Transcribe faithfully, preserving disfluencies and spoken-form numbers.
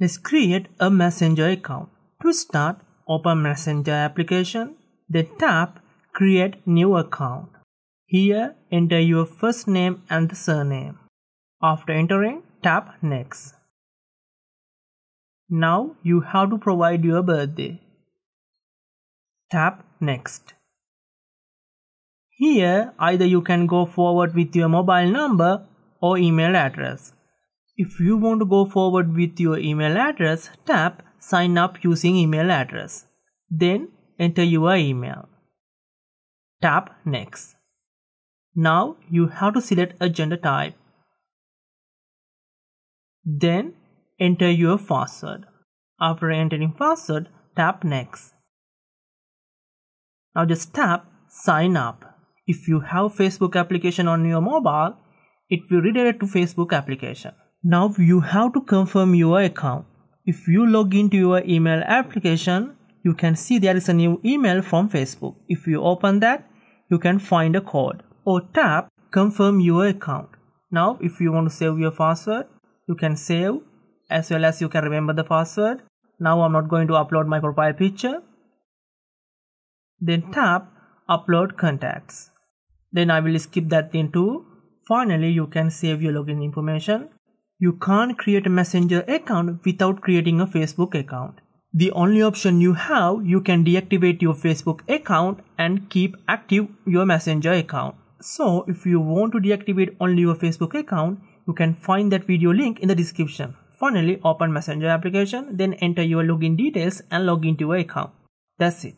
Let's create a Messenger account. To start, open Messenger application, then tap Create New Account. Here, enter your first name and the surname. After entering, tap Next. Now you have to provide your birthday. Tap Next. Here, either you can go forward with your mobile number or email address. If you want to go forward with your email address, tap Sign Up Using Email Address. Then enter your email. Tap Next. Now you have to select a gender type. Then enter your password. After entering password, tap Next. Now just tap Sign Up. If you have Facebook application on your mobile, it will redirect to Facebook application. Now you have to confirm your account. If you log into your email application, you can see there is a new email from Facebook. If you open that, you can find a code or tap confirm your account. Now if you want to save your password, you can save as well as you can remember the password. Now I'm not going to upload my profile picture. Then tap Upload Contacts. Then I will skip that thing too. Finally, you can save your login information. You can't create a Messenger account without creating a Facebook account. The only option you have, you can deactivate your Facebook account and keep active your Messenger account. So if you want to deactivate only your Facebook account, you can find that video link in the description. Finally, open Messenger application, then enter your login details and log into your account. That's it.